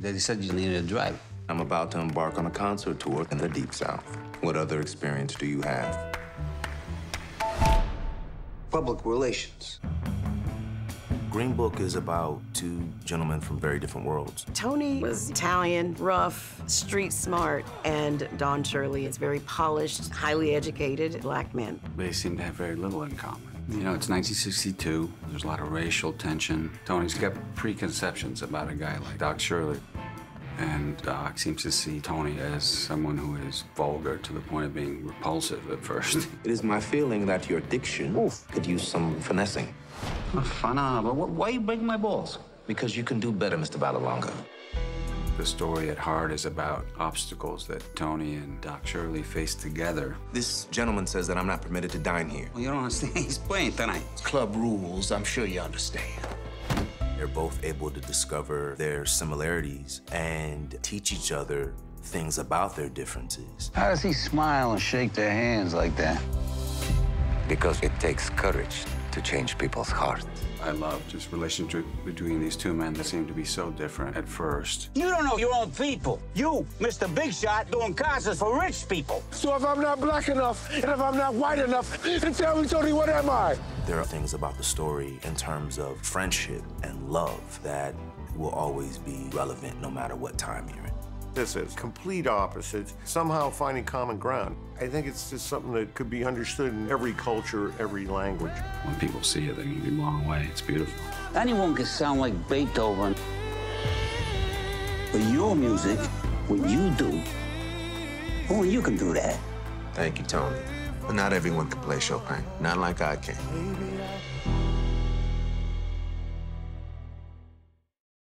They said you needed a drive. I'm about to embark on a concert tour in the Deep South. What other experience do you have? Public relations. Green Book is about two gentlemen from very different worlds. Tony was Italian, rough, street smart, and Don Shirley is very polished, highly educated black man. They seem to have very little in common. You know, it's 1962. There's a lot of racial tension. Tony's got preconceptions about a guy like Doc Shirley. And Doc seems to see Tony as someone who is vulgar to the point of being repulsive at first. It is my feeling that your diction could use some finessing. Why you break my balls? Because you can do better, Mr. Vallelonga. The story at heart is about obstacles that Tony and Doc Shirley faced together. This gentleman says that I'm not permitted to dine here. Well, you don't understand. He's playing tonight. Club rules, I'm sure you understand. They're both able to discover their similarities and teach each other things about their differences. How does he smile and shake their hands like that? Because it takes courage to change people's hearts. I love this relationship between these two men that seem to be so different at first. You don't know your own people. You, Mr. Big Shot, doing concerts for rich people. So if I'm not black enough, and if I'm not white enough, then tell me, Tony, what am I? There are things about the story in terms of friendship and love that will always be relevant no matter what time you're in. This is complete opposites, somehow finding common ground. I think it's just something that could be understood in every culture, every language. When people see it, they're gonna be blown away. It's beautiful. Anyone can sound like Beethoven. But your music, what you do, only you can do that. Thank you, Tony. But not everyone can play Chopin, not like I can.